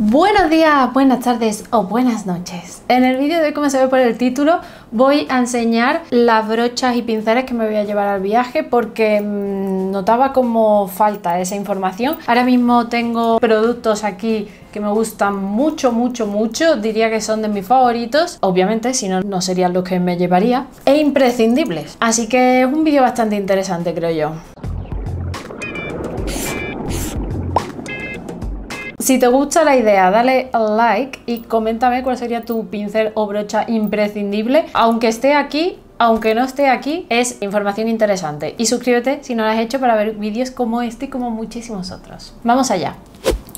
Buenos días, buenas tardes o buenas noches. En el vídeo de hoy, como se ve por el título, voy a enseñar las brochas y pinceles que me voy a llevar al viaje porque notaba como falta esa información. Ahora mismo tengo productos aquí que me gustan mucho, diría que son de mis favoritos, obviamente, si no, no serían los que me llevaría, e imprescindibles. Así que es un vídeo bastante interesante, creo yo. Si te gusta la idea, dale a like y coméntame cuál sería tu pincel o brocha imprescindible. Aunque esté aquí, aunque no esté aquí, es información interesante. Y suscríbete si no lo has hecho para ver vídeos como este y como muchísimos otros. Vamos allá.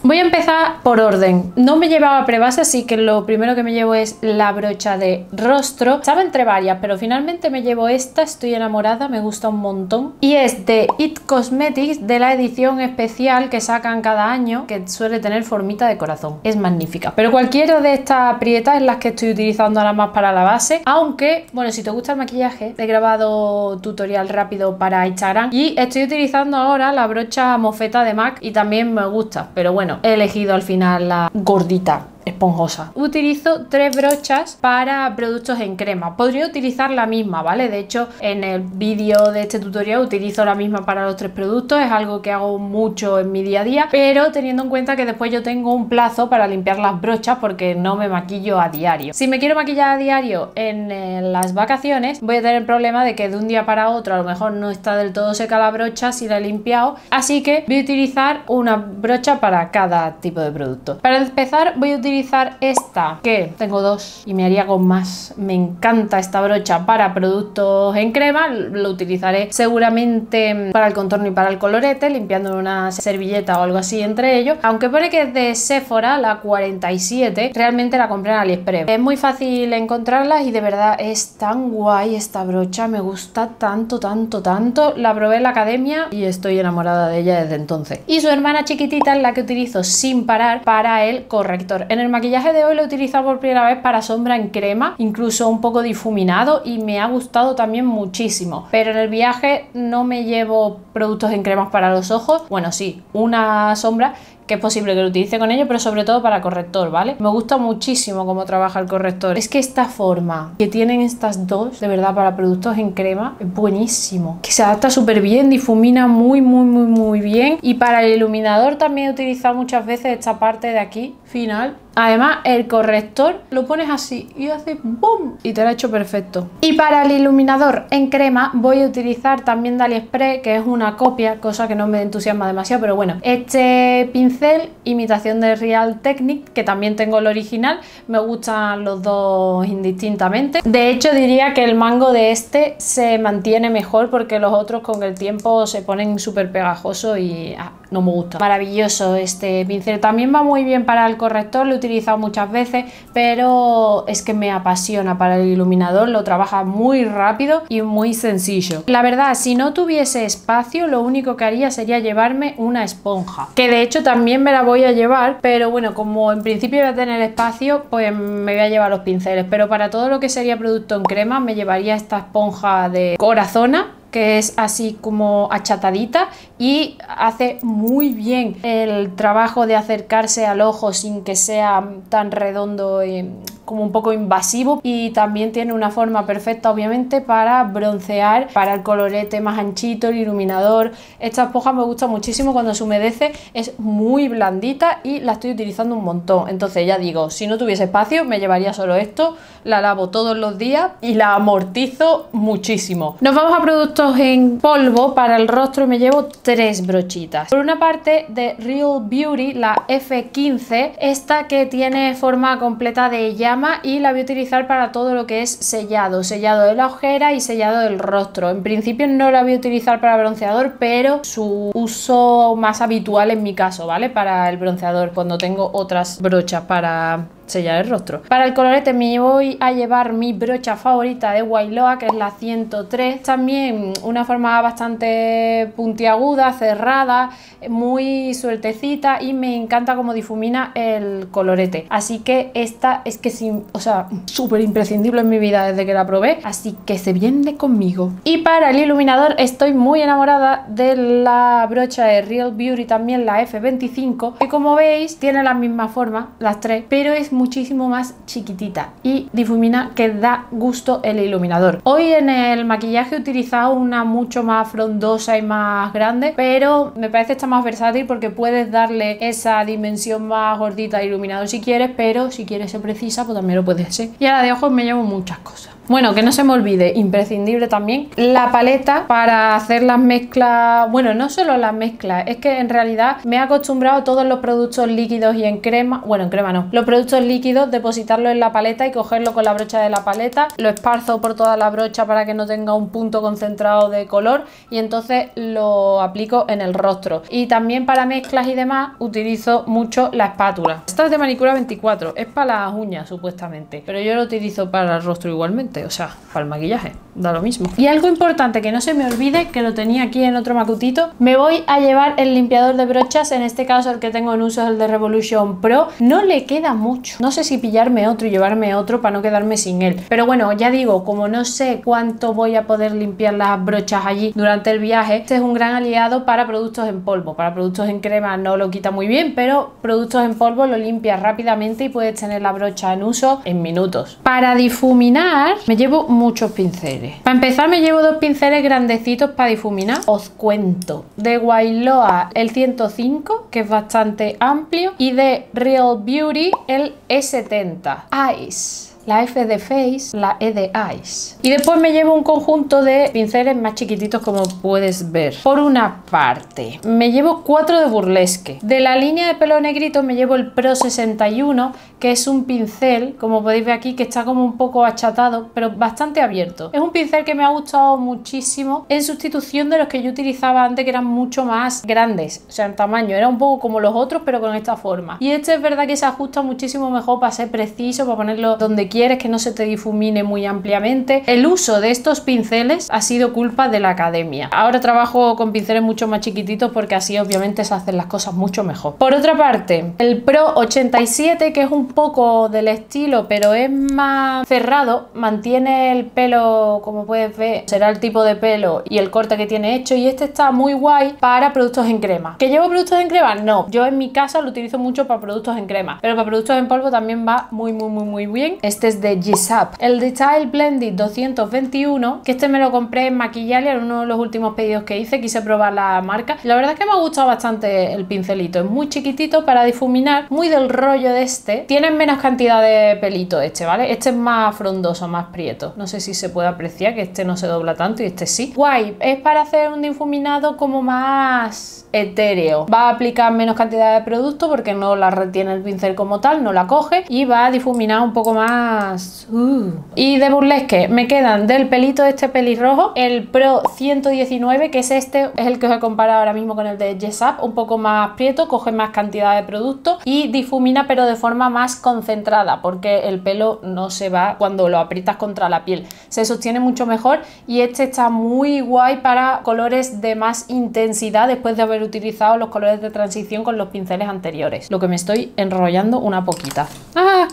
Voy a empezar por orden. No me llevaba prebase, así que lo primero que me llevo es la brocha de rostro. Estaba entre varias, pero finalmente me llevo esta. Estoy enamorada, me gusta un montón. Y es de It Cosmetics, de la edición especial que sacan cada año, que suele tener formita de corazón. Es magnífica. Pero cualquiera de estas prietas es las que estoy utilizando ahora más para la base. Aunque, bueno, si te gusta el maquillaje, he grabado tutorial rápido para Instagram. Y estoy utilizando ahora la brocha mofeta de MAC y también me gusta, pero bueno. He elegido al final la gordita, esponjosa. Utilizo tres brochas para productos en crema. Podría utilizar la misma, ¿vale? De hecho, en el vídeo de este tutorial utilizo la misma para los tres productos. Es algo que hago mucho en mi día a día, pero teniendo en cuenta que después yo tengo un plazo para limpiar las brochas porque no me maquillo a diario. Si me quiero maquillar a diario en las vacaciones, voy a tener el problema de que de un día para otro a lo mejor no está del todo seca la brocha si la he limpiado. Así que voy a utilizar una brocha para cada tipo de producto. Para empezar, voy a utilizar esta, que tengo dos y me haría con más. Me encanta esta brocha para productos en crema. Lo utilizaré seguramente para el contorno y para el colorete, limpiando una servilleta o algo así entre ellos. Aunque pone que es de Sephora, la 47, realmente la compré en AliExpress. Es muy fácil encontrarlas y de verdad es tan guay esta brocha. Me gusta tanto. La probé en la academia y estoy enamorada de ella desde entonces. Y su hermana chiquitita es la que utilizo sin parar para el corrector. En el maquillaje de hoy lo he utilizado por primera vez para sombra en crema, incluso un poco difuminado, y me ha gustado también muchísimo. Pero en el viaje no me llevo productos en cremas para los ojos. Bueno, sí, una sombra que es posible que lo utilice con ello, pero sobre todo para corrector, ¿vale? Me gusta muchísimo cómo trabaja el corrector. Es que esta forma que tienen estas dos, de verdad, para productos en crema, es buenísimo. Que se adapta súper bien, difumina muy bien. Y para el iluminador también he utilizado muchas veces esta parte de aquí, final. Además, el corrector lo pones así y hace ¡boom! Y te lo ha hecho perfecto. Y para el iluminador en crema voy a utilizar también de AliExpress, que es una copia, cosa que no me entusiasma demasiado, pero bueno. Este pincel, imitación de Real Technique, que también tengo el original. Me gustan los dos indistintamente. De hecho, diría que el mango de este se mantiene mejor porque los otros con el tiempo se ponen súper pegajosos y no me gusta. Maravilloso este pincel. También va muy bien para el corrector. Lo he utilizado muchas veces, pero es que me apasiona para el iluminador. Lo trabaja muy rápido y muy sencillo. La verdad, si no tuviese espacio, lo único que haría sería llevarme una esponja, que de hecho también me la voy a llevar, pero bueno, como en principio voy a tener espacio, pues me voy a llevar los pinceles. Pero para todo lo que sería producto en crema me llevaría esta esponja de Corazona, que es así como achatadita y hace muy bien el trabajo de acercarse al ojo sin que sea tan redondo y como un poco invasivo. Y también tiene una forma perfecta, obviamente, para broncear, para el colorete más anchito, el iluminador. Esta esponja me gusta muchísimo cuando se humedece, es muy blandita y la estoy utilizando un montón. Entonces, ya digo, si no tuviese espacio me llevaría solo esto, la lavo todos los días y la amortizo muchísimo. Nos vamos a productos en polvo para el rostro y me llevo tres brochitas. Por una parte, de Real Beauty, la F15, esta que tiene forma completa de llama, y la voy a utilizar para todo lo que es sellado, sellado de la ojera y sellado del rostro. En principio no la voy a utilizar para bronceador, pero su uso más habitual en mi caso, ¿vale? Para el bronceador, cuando tengo otras brochas para sellar el rostro. Para el colorete me voy a llevar mi brocha favorita de Wailoa, que es la 103. También una forma bastante puntiaguda, cerrada, muy sueltecita, y me encanta cómo difumina el colorete. Así que esta es que sí, o sea, súper imprescindible en mi vida desde que la probé, así que se viene conmigo. Y para el iluminador estoy muy enamorada de la brocha de Real Beauty, también la F25, que como veis tiene la misma forma, las tres, pero es muchísimo más chiquitita y difumina que da gusto el iluminador. Hoy en el maquillaje he utilizado una mucho más frondosa y más grande, pero me parece esta más versátil porque puedes darle esa dimensión más gordita de iluminador si quieres, pero si quieres ser precisa pues también lo puedes hacer. Y a la de ojos me llevo muchas cosas. Bueno, que no se me olvide, imprescindible también, la paleta para hacer las mezclas. Bueno, no solo las mezclas, es que en realidad me he acostumbrado a todos los productos líquidos y en crema, bueno, en crema no, los productos líquidos, depositarlos en la paleta y cogerlo con la brocha de la paleta, lo esparzo por toda la brocha para que no tenga un punto concentrado de color y entonces lo aplico en el rostro. Y también para mezclas y demás utilizo mucho la espátula. Esta es de Manicura 24, es para las uñas supuestamente, pero yo lo utilizo para el rostro igualmente. O sea, para el maquillaje, da lo mismo. Y algo importante que no se me olvide, que lo tenía aquí en otro macutito, me voy a llevar el limpiador de brochas. En este caso el que tengo en uso es el de Revolution Pro. No le queda mucho, no sé si pillarme otro y llevarme otro para no quedarme sin él, pero bueno, ya digo, como no sé cuánto voy a poder limpiar las brochas allí durante el viaje, este es un gran aliado para productos en polvo. Para productos en crema no lo quita muy bien, pero productos en polvo lo limpias rápidamente y puedes tener la brocha en uso en minutos. Para difuminar me llevo muchos pinceles. Para empezar me llevo dos pinceles grandecitos para difuminar. Os cuento, de Guailoa el 105, que es bastante amplio, y de Real Beauty el E70. Eyes. La F de Face, la E de Eyes. Y después me llevo un conjunto de pinceles más chiquititos, como puedes ver. Por una parte, me llevo 4 de burlesque. De la línea de pelo negrito me llevo el Pro 61, que es un pincel, como podéis ver aquí, que está como un poco achatado, pero bastante abierto. Es un pincel que me ha gustado muchísimo, en sustitución de los que yo utilizaba antes, que eran mucho más grandes, o sea, en tamaño. Era un poco como los otros, pero con esta forma. Y este es verdad que se ajusta muchísimo mejor para ser preciso, para ponerlo donde quieras, que no se te difumine muy ampliamente. El uso de estos pinceles ha sido culpa de la academia. Ahora trabajo con pinceles mucho más chiquititos porque así obviamente se hacen las cosas mucho mejor. Por otra parte, el Pro 87, que es un poco del estilo pero es más cerrado, mantiene el pelo, como puedes ver, será el tipo de pelo y el corte que tiene hecho, y este está muy guay para productos en crema. ¿Que llevo productos en crema? No, yo en mi casa lo utilizo mucho para productos en crema, pero para productos en polvo también va muy bien. Este es de Jessup, el Detail Blended 221, que este me lo compré en Maquillalia, en uno de los últimos pedidos que hice. Quise probar la marca. La verdad es que me ha gustado bastante el pincelito. Es muy chiquitito para difuminar, muy del rollo de este. Tiene menos cantidad de pelito este, ¿vale? Este es más frondoso, más prieto. No sé si se puede apreciar que este no se dobla tanto y este sí. Guay, es para hacer un difuminado como más etéreo. Va a aplicar menos cantidad de producto porque no la retiene el pincel como tal, no la coge, y va a difuminar un poco más. Y de burlesque me quedan del pelito de este pelirrojo el Pro 119, que es este, es el que os he comparado ahora mismo con el de Jessup, un poco más prieto, coge más cantidad de producto y difumina pero de forma más concentrada, porque el pelo no se va cuando lo aprietas contra la piel, se sostiene mucho mejor. Y este está muy guay para colores de más intensidad, después de haber utilizado los colores de transición con los pinceles anteriores. Lo que me estoy enrollando una poquita,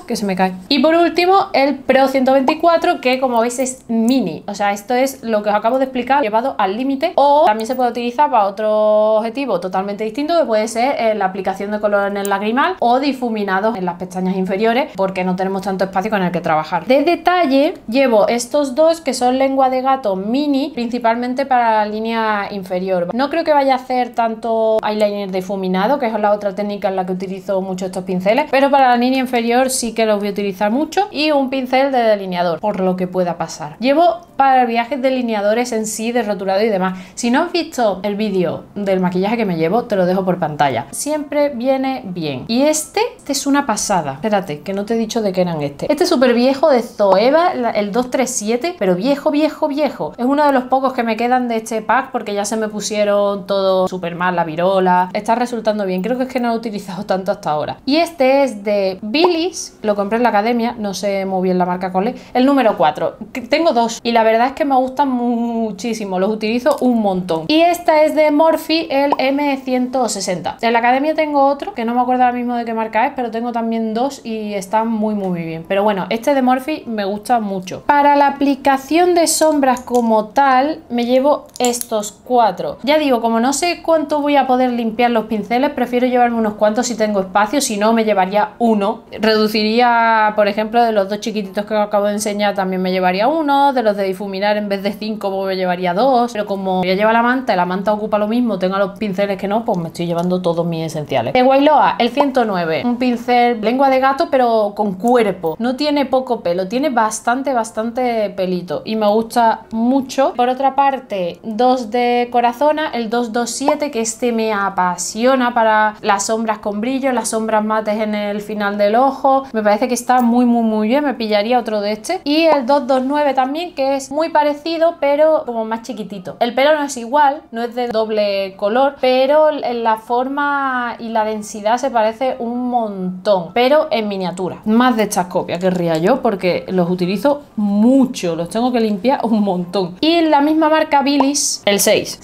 que se me cae. Y por último, el Pro 124, que como veis es mini, o sea, esto es lo que os acabo de explicar llevado al límite, o también se puede utilizar para otro objetivo totalmente distinto, que puede ser la aplicación de color en el lagrimal o difuminados en las pestañas inferiores, porque no tenemos tanto espacio con el que trabajar. De detalle llevo estos dos, que son lengua de gato mini, principalmente para la línea inferior. No creo que vaya a hacer tanto eyeliner difuminado, que es la otra técnica en la que utilizo mucho estos pinceles, pero para la línea inferior sí que los voy a utilizar mucho, y un pincel de delineador, por lo que pueda pasar. Llevo para viajes delineadores en sí, de rotulado y demás. Si no has visto el vídeo del maquillaje que me llevo, te lo dejo por pantalla. Siempre viene bien. Y este es una pasada. Espérate, que no te he dicho de qué eran este. Este súper viejo de Zoeva, el 237, pero viejo, viejo, viejo. Es uno de los pocos que me quedan de este pack porque ya se me pusieron todo súper mal, la virola. Está resultando bien. Creo que es que no lo he utilizado tanto hasta ahora. Y este es de Bili's. Lo compré en la academia. No sé muy bien la marca cuál es. El número 4. Tengo dos. Y la verdad es que me gustan muchísimo. Los utilizo un montón. Y esta es de Morphe, el M160. En la academia tengo otro, que no me acuerdo ahora mismo de qué marca es, pero tengo también dos y están muy, muy bien. Pero bueno, este de Morphe me gusta mucho. Para la aplicación de sombras como tal, me llevo estos 4. Ya digo, como no sé cuánto voy a poder limpiar los pinceles, prefiero llevarme unos cuantos si tengo espacio. Si no, me llevaría uno. Reduciría, por ejemplo, de los dos chiquititos que acabo de enseñar, también me llevaría uno. De los de difuminar, en vez de 5, me llevaría 2. Pero como ya lleva la manta y la manta ocupa lo mismo, tengo los pinceles que no, pues me estoy llevando todos mis esenciales. De Guailoa, el 109. Un pincel lengua de gato, pero con cuerpo. No tiene poco pelo, tiene bastante, bastante pelito. Y me gusta mucho. Por otra parte, dos de Corazona, el 227, que este me apasiona para las sombras con brillo, las sombras mates en el final del ojo. Me parece que está muy, muy, muy bien. Me pillaría otro de este. Y el 229 también, que es muy parecido, pero como más chiquitito. El pelo no es igual, no es de doble color, pero la forma y la densidad se parece un montón, pero en miniatura. Más de estas copias querría yo porque los utilizo mucho, los tengo que limpiar un montón. Y la misma marca Bili's, el 6,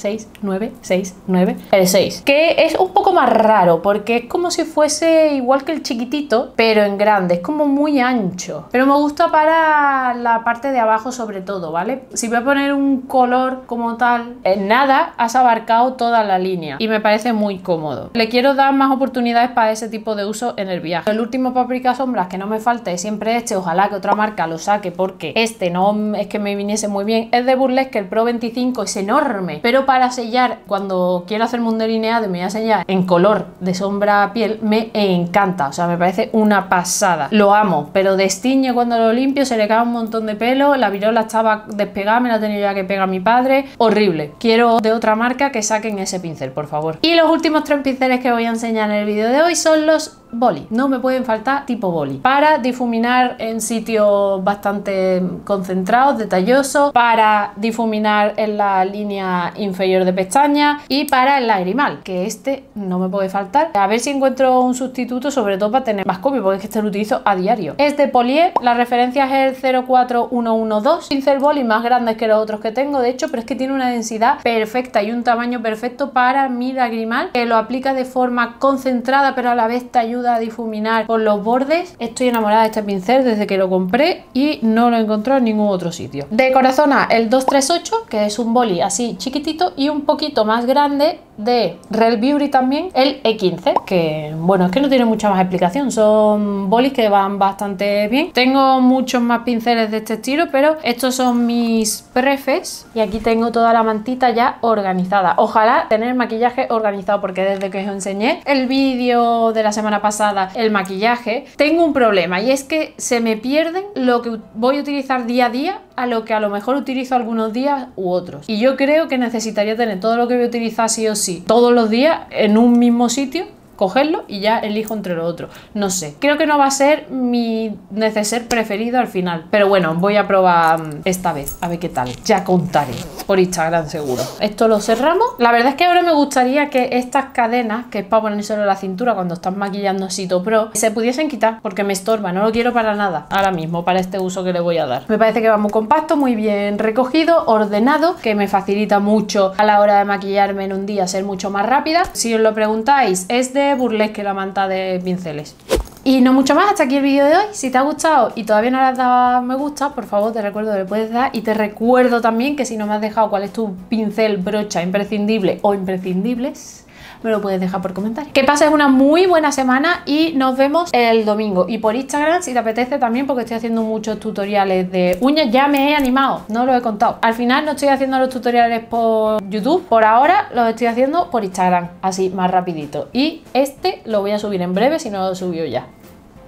que es un poco más raro porque es como si fuese igual que el chiquitito, pero en grande, es como muy ancho, pero me gusta para la parte de abajo sobre todo, ¿vale? Si voy a poner un color como tal, en nada has abarcado toda la línea y me parece muy cómodo. Le quiero dar más oportunidades para ese tipo de uso en el viaje. El último para aplicar sombras que no me falta es siempre este, ojalá que otra marca lo saque porque este no es que me viniese muy bien. Es de Burlesque, el Pro 25, es enorme, pero para sellar, cuando quiero hacerme un delineado y me voy a sellar en color de sombra a piel, me encanta, o sea, me parece una pasada, lo amo, pero destiñe cuando lo limpio, se le cae un montón de pelo, la virola estaba despegada, me la tenía ya que pega mi padre, horrible. Quiero de otra marca que saquen ese pincel, por favor. Y los últimos 3 pinceles que voy a enseñar en el vídeo de hoy son los boli. No me pueden faltar tipo boli. Para difuminar en sitios bastante concentrados, detallosos, para difuminar en la línea inferior de pestaña y para el lagrimal, que este no me puede faltar. A ver si encuentro un sustituto, sobre todo para tener más copia, porque es que este lo utilizo a diario. Es de Polié, la referencia es el 04112. Pincel boli más grandes que los otros que tengo, de hecho, pero es que tiene una densidad perfecta y un tamaño perfecto para mi lagrimal, que lo aplica de forma concentrada, pero a la vez te ayuda a difuminar por los bordes. Estoy enamorada de este pincel desde que lo compré y no lo encontré en ningún otro sitio. De Corazona, el 238, que es un boli así chiquitito, y un poquito más grande de Real Beauty también, el E15, que bueno, es que no tiene mucha más explicación, son bolis que van bastante bien. Tengo muchos más pinceles de este estilo, pero estos son mis prefes y aquí tengo toda la mantita ya organizada. Ojalá tener el maquillaje organizado, porque desde que os enseñé el vídeo de la semana pasada el maquillaje, tengo un problema, y es que se me pierden lo que voy a utilizar día a día a lo que a lo mejor utilizo algunos días u otros, y yo creo que necesitaría tener todo lo que voy a utilizar sí o sí todos los días en un mismo sitio, cogerlo y ya elijo entre lo otro. No sé, creo que no va a ser mi neceser preferido al final, pero bueno, voy a probar esta vez a ver qué tal, ya contaré por Instagram seguro. Esto lo cerramos. La verdad es que ahora me gustaría que estas cadenas, que es para ponérselo en la cintura cuando estás maquillando así todo pro, se pudiesen quitar porque me estorba, no lo quiero para nada ahora mismo para este uso que le voy a dar. Me parece que va muy compacto, muy bien recogido, ordenado, que me facilita mucho a la hora de maquillarme en un día, ser mucho más rápida. Si os lo preguntáis, es de Burlesque la manta de pinceles. Y no mucho más, hasta aquí el vídeo de hoy. Si te ha gustado y todavía no le has dado me gusta, por favor, te recuerdo que le puedes dar, y te recuerdo también que si no me has dejado cuál es tu pincel, brocha imprescindible o imprescindibles, me lo puedes dejar por comentario. Que pases una muy buena semana y nos vemos el domingo. Y por Instagram, si te apetece también, porque estoy haciendo muchos tutoriales de uñas. Ya me he animado, no lo he contado. Al final no estoy haciendo los tutoriales por YouTube. Por ahora los estoy haciendo por Instagram, así más rapidito. Y este lo voy a subir en breve si no lo he subido ya.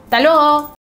¡Hasta luego!